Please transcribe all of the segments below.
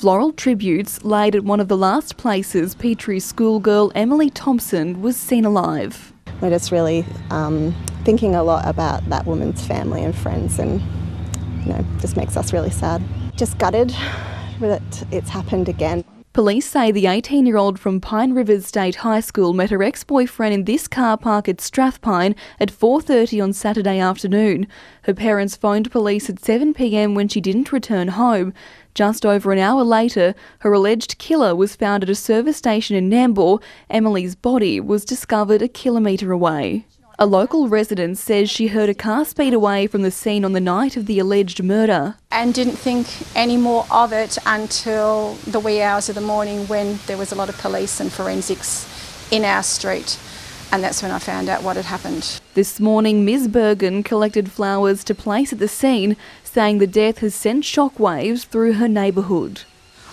Floral tributes laid at one of the last places Petrie schoolgirl Emily Thompson was seen alive. We're just really thinking a lot about that woman's family and friends, and you know, just makes us really sad. Just gutted that it's happened again. Police say the 18-year-old from Pine Rivers State High School met her ex-boyfriend in this car park at Strathpine at 4:30 on Saturday afternoon. Her parents phoned police at 7 p.m. when she didn't return home. Just over an hour later, her alleged killer was found at a service station in Nambour. Emily's body was discovered a kilometre away. A local resident says she heard a car speed away from the scene on the night of the alleged murder. And didn't think any more of it until the wee hours of the morning when there was a lot of police and forensics in our street. And that's when I found out what had happened. This morning, Ms Bergen collected flowers to place at the scene, saying the death has sent shockwaves through her neighbourhood.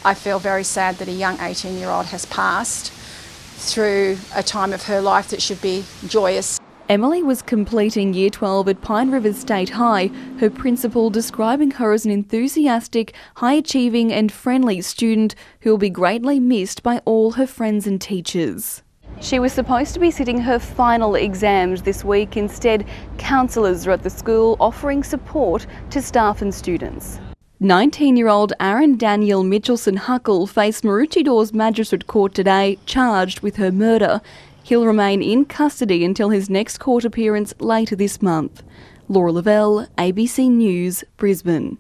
I feel very sad that a young 18-year-old has passed through a time of her life that should be joyous. Emily was completing Year 12 at Pine Rivers State High, her principal describing her as an enthusiastic, high-achieving and friendly student who will be greatly missed by all her friends and teachers. She was supposed to be sitting her final exams this week. Instead, counsellors are at the school offering support to staff and students. 19-year-old Aaron Daniel Mitchelson-Huckle faced Maroochydore Magistrate Court today, charged with her murder. He'll remain in custody until his next court appearance later this month. Laura Lavelle, ABC News, Brisbane.